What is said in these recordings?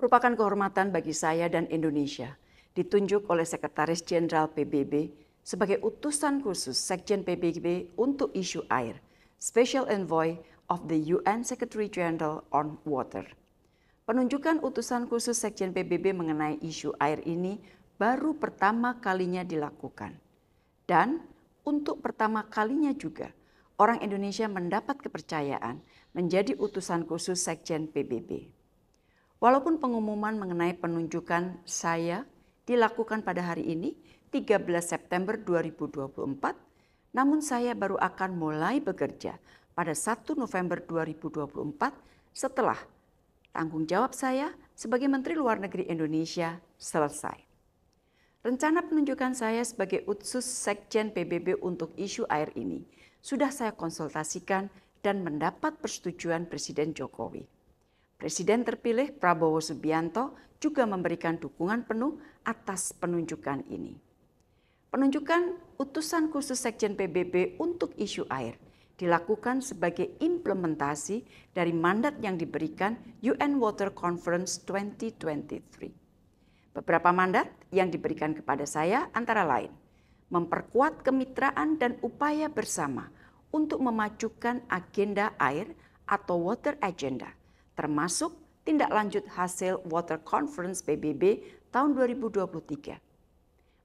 merupakan kehormatan bagi saya dan Indonesia ditunjuk oleh Sekretaris Jenderal PBB sebagai utusan khusus Sekjen PBB untuk isu air, Special Envoy of the UN Secretary General on Water. Penunjukan utusan khusus Sekjen PBB mengenai isu air ini baru pertama kalinya dilakukan. Dan untuk pertama kalinya juga, orang Indonesia mendapat kepercayaan menjadi utusan khusus Sekjen PBB. Walaupun pengumuman mengenai penunjukan saya dilakukan pada hari ini, 13 September 2024, namun saya baru akan mulai bekerja pada 1 November 2024 setelah tanggung jawab saya sebagai Menteri Luar Negeri Indonesia selesai. Rencana penunjukan saya sebagai utusan Sekjen PBB untuk isu air ini sudah saya konsultasikan dan mendapat persetujuan Presiden Jokowi. Presiden terpilih Prabowo Subianto juga memberikan dukungan penuh atas penunjukan ini. Penunjukan utusan khusus Sekjen PBB untuk isu air dilakukan sebagai implementasi dari mandat yang diberikan UN Water Conference 2023. Beberapa mandat yang diberikan kepada saya antara lain, memperkuat kemitraan dan upaya bersama untuk memajukan agenda air atau Water Agenda, termasuk tindak lanjut hasil Water Conference PBB tahun 2023.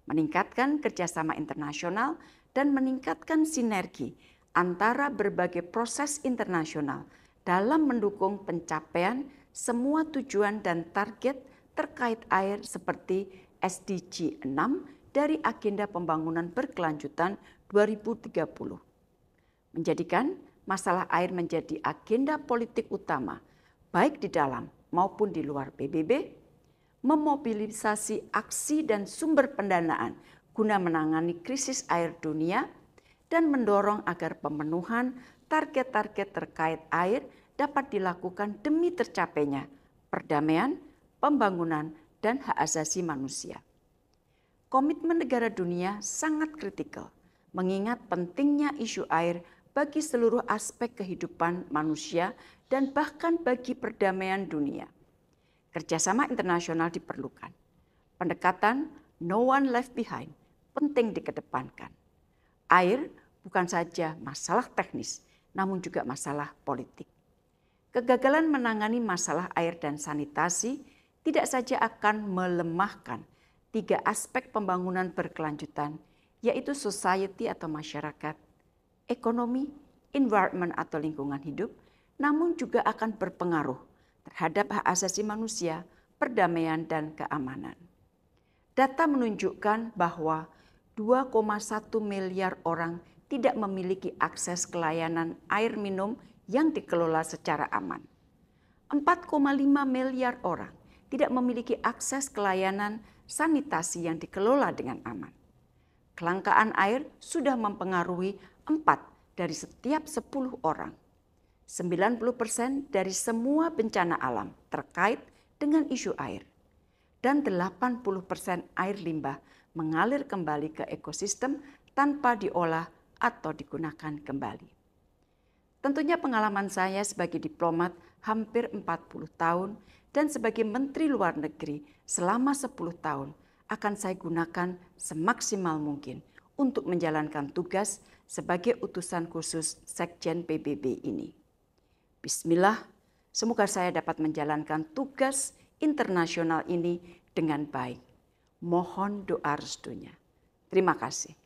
Meningkatkan kerjasama internasional dan meningkatkan sinergi antara berbagai proses internasional dalam mendukung pencapaian semua tujuan dan target terkait air seperti SDG 6 dari Agenda Pembangunan Berkelanjutan 2030. Menjadikan masalah air menjadi agenda politik utama, baik di dalam maupun di luar PBB, memobilisasi aksi dan sumber pendanaan guna menangani krisis air dunia, dan mendorong agar pemenuhan target-target terkait air dapat dilakukan demi tercapainya perdamaian, pembangunan, dan hak asasi manusia. Komitmen negara dunia sangat kritikal, mengingat pentingnya isu air bagi seluruh aspek kehidupan manusia dan bahkan bagi perdamaian dunia. Kerjasama internasional diperlukan. Pendekatan no one left behind penting dikedepankan. Air bukan saja masalah teknis, namun juga masalah politik. Kegagalan menangani masalah air dan sanitasi tidak saja akan melemahkan tiga aspek pembangunan berkelanjutan, yaitu society atau masyarakat, ekonomi, environment atau lingkungan hidup, namun juga akan berpengaruh terhadap hak asasi manusia, perdamaian, dan keamanan. Data menunjukkan bahwa 2,1 miliar orang tidak memiliki akses ke layanan air minum yang dikelola secara aman. 4,5 miliar orang tidak memiliki akses ke layanan sanitasi yang dikelola dengan aman. Kelangkaan air sudah mempengaruhi 4 dari setiap 10 orang. 90% dari semua bencana alam terkait dengan isu air. Dan 80% air limbah mengalir kembali ke ekosistem tanpa diolah atau digunakan kembali. Tentunya pengalaman saya sebagai diplomat hampir 40 tahun dan sebagai Menteri Luar Negeri selama 10 tahun akan saya gunakan semaksimal mungkin untuk menjalankan tugas sebagai utusan khusus Sekjen PBB ini. Bismillah, semoga saya dapat menjalankan tugas internasional ini dengan baik. Mohon doa restunya. Terima kasih.